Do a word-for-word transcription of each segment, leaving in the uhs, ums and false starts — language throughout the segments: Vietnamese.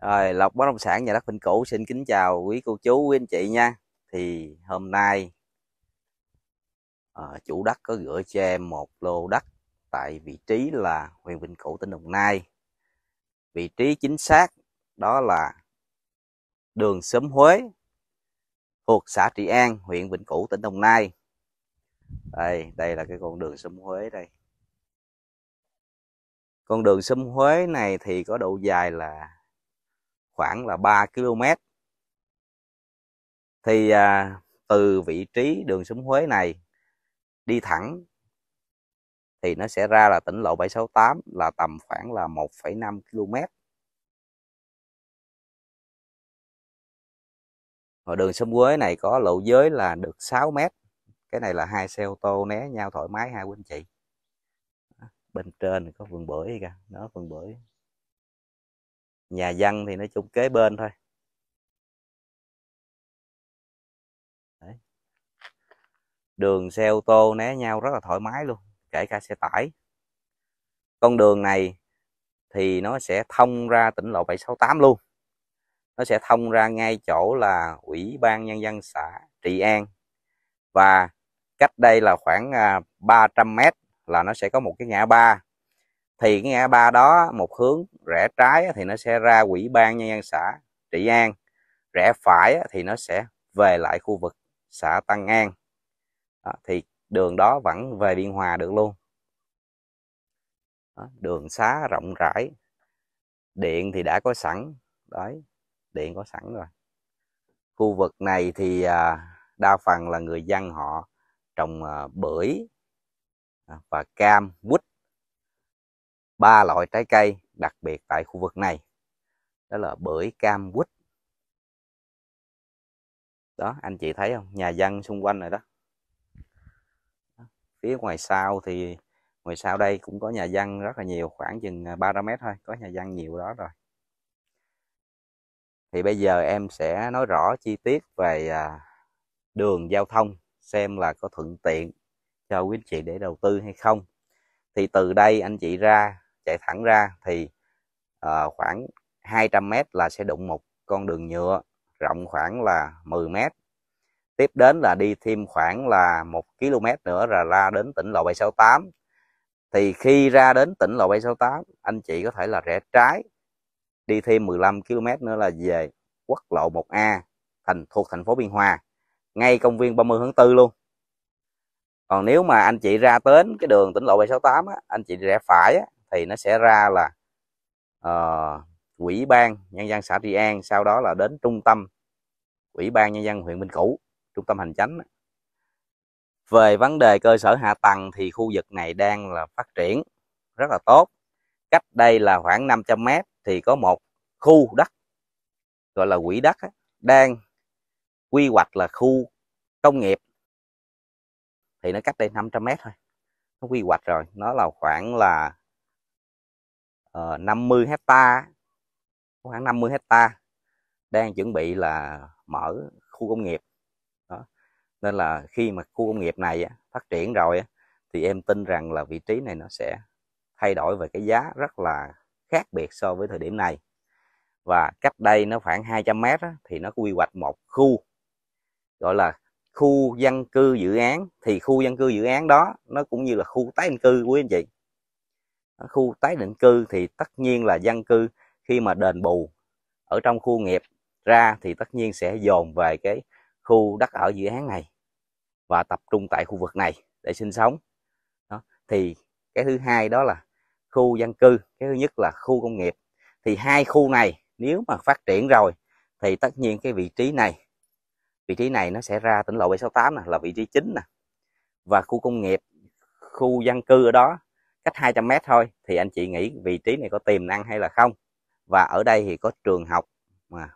Rồi, Lộc Bất Động Sản Nhà Đất Vĩnh Cửu xin kính chào quý cô chú, quý anh chị nha. Thì hôm nay à, chủ đất có gửi cho em một lô đất tại vị trí là huyện Vĩnh Cửu, tỉnh Đồng Nai. Vị trí chính xác đó là đường Xóm Huế, thuộc xã Trị An, huyện Vĩnh Cửu, tỉnh Đồng Nai. Đây, đây là cái con đường Xóm Huế đây. Con đường Xóm Huế này thì có độ dài là khoảng là ba ki lô mét. Thì à, từ vị trí đường Xóm Huế này đi thẳng thì nó sẽ ra là tỉnh lộ bảy sáu tám, là tầm khoảng là một phẩy năm ki lô mét. Rồi đường Xóm Huế này có lộ giới là được sáu mét. Cái này là hai xe ô tô né nhau thoải mái hai quý anh chị. Bên trên có vườn bưởi kìa, đó vườn bưởi. Nhà dân thì nói chung kế bên thôi. Đấy. Đường xe ô tô né nhau rất là thoải mái luôn, kể cả xe tải. Con đường này thì nó sẽ thông ra tỉnh lộ bảy sáu tám luôn. Nó sẽ thông ra ngay chỗ là Ủy ban Nhân dân xã Trị An. Và cách đây là khoảng ba trăm mét là nó sẽ có một cái ngã ba. Thì cái ngã ba đó một hướng rẽ trái thì nó sẽ ra Ủy ban Nhân dân xã Trị An. Rẽ phải thì nó sẽ về lại khu vực xã Tân An. Đó, thì đường đó vẫn về Biên Hòa được luôn. Đó, đường xá rộng rãi. Điện thì đã có sẵn. Đấy, điện có sẵn rồi. Khu vực này thì đa phần là người dân họ trồng bưởi và cam, quýt, ba loại trái cây đặc biệt tại khu vực này, đó là bưởi, cam, quýt. Đó, anh chị thấy không, nhà dân xung quanh rồi đó. Phía ngoài sau thì ngoài sau đây cũng có nhà dân rất là nhiều, khoảng chừng ba trăm mét thôi, có nhà dân nhiều đó rồi. Thì bây giờ em sẽ nói rõ chi tiết về đường giao thông, xem là có thuận tiện cho quý anh chị để đầu tư hay không. Thì từ đây anh chị ra, chạy thẳng ra thì uh, khoảng hai trăm mét là sẽ đụng một con đường nhựa rộng khoảng là mười mét. Tiếp đến là đi thêm khoảng là một ki lô mét nữa là ra đến tỉnh lộ bảy sáu tám. Thì khi ra đến tỉnh lộ bảy sáu tám, anh chị có thể là rẽ trái, đi thêm mười lăm ki lô mét nữa là về quốc lộ một A thành thuộc thành phố Biên Hòa, ngay công viên ba mươi tháng tư luôn. Còn nếu mà anh chị ra đến cái đường tỉnh lộ bảy sáu tám á, anh chị rẽ phải á, thì nó sẽ ra là uh, Ủy ban Nhân dân xã Trị An, sau đó là đến trung tâm Ủy ban Nhân dân huyện Vĩnh Cửu, trung tâm hành chánh. Về vấn đề cơ sở hạ tầng thì khu vực này đang là phát triển rất là tốt. Cách đây là khoảng năm trăm mét thì có một khu đất gọi là quỹ đất á, đang quy hoạch là khu công nghiệp. Thì nó cách đây năm trăm mét thôi, nó quy hoạch rồi. Nó là khoảng là uh, năm mươi hectare, khoảng năm mươi hectare đang chuẩn bị là mở khu công nghiệp. Đó. Nên là khi mà khu công nghiệp này á, phát triển rồi á, thì em tin rằng là vị trí này nó sẽ thay đổi về cái giá rất là khác biệt so với thời điểm này. Và cách đây nó khoảng hai trăm mét á, thì nó quy hoạch một khu gọi là khu dân cư dự án. Thì khu dân cư dự án đó nó cũng như là khu tái định cư quý anh chị. Khu tái định cư thì tất nhiên là dân cư khi mà đền bù ở trong khu nghiệp ra thì tất nhiên sẽ dồn về cái khu đất ở dự án này và tập trung tại khu vực này để sinh sống. Đó. Thì cái thứ hai đó là khu dân cư, cái thứ nhất là khu công nghiệp. Thì hai khu này nếu mà phát triển rồi thì tất nhiên cái vị trí này vị trí này nó sẽ ra tỉnh lộ bảy sáu tám nè, là vị trí chính nè. Và khu công nghiệp, khu dân cư ở đó cách hai trăm mét thôi, thì anh chị nghĩ vị trí này có tiềm năng hay là không? Và ở đây thì có trường học, mà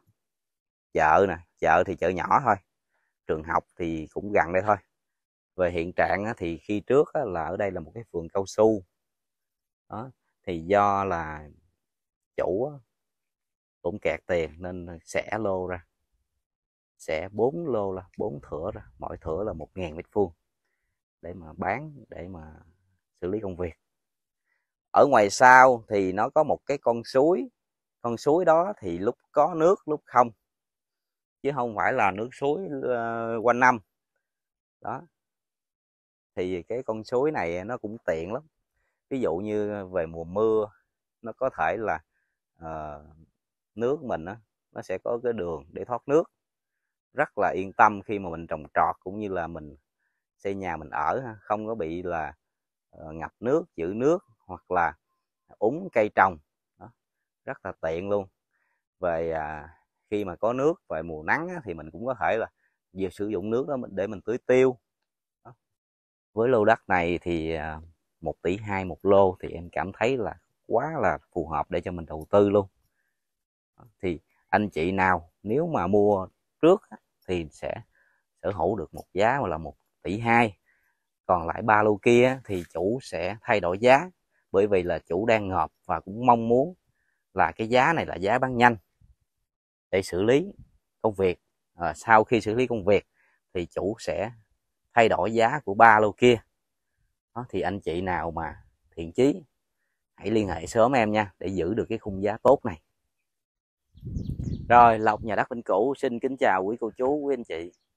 chợ nè, chợ thì chợ nhỏ thôi, trường học thì cũng gần đây thôi. Về hiện trạng thì khi trước là ở đây là một cái vườn cao su. Đó, thì do là chủ cũng kẹt tiền nên xẻ lô ra. Sẽ bốn lô là bốn thửa ra, mỗi thửa là một nghìn mét vuông để mà bán, để mà xử lý công việc. Ở ngoài sau thì nó có một cái con suối Con suối đó thì lúc có nước lúc không, chứ không phải là nước suối uh, quanh năm đó. Thì cái con suối này nó cũng tiện lắm. Ví dụ như về mùa mưa, nó có thể là uh, nước mình đó, nó sẽ có cái đường để thoát nước, rất là yên tâm khi mà mình trồng trọt cũng như là mình xây nhà mình ở, không có bị là ngập nước, giữ nước hoặc là úng cây trồng đó. Rất là tiện luôn. Về à, khi mà có nước về mùa nắng á, thì mình cũng có thể là vừa sử dụng nước đó để mình tưới tiêu đó. Với lô đất này thì một tỷ hai một lô thì em cảm thấy là quá là phù hợp để cho mình đầu tư luôn. Thì anh chị nào nếu mà mua trước thì sẽ sở hữu được một giá là một tỷ hai, còn lại ba lô kia thì chủ sẽ thay đổi giá, bởi vì là chủ đang ngợp và cũng mong muốn là cái giá này là giá bán nhanh để xử lý công việc. À, sau khi xử lý công việc thì chủ sẽ thay đổi giá của ba lô kia đó. Thì anh chị nào mà thiện chí hãy liên hệ sớm em nha, để giữ được cái khung giá tốt này. Rồi, Lộc nhà đất Vĩnh Cửu xin kính chào quý cô chú, quý anh chị.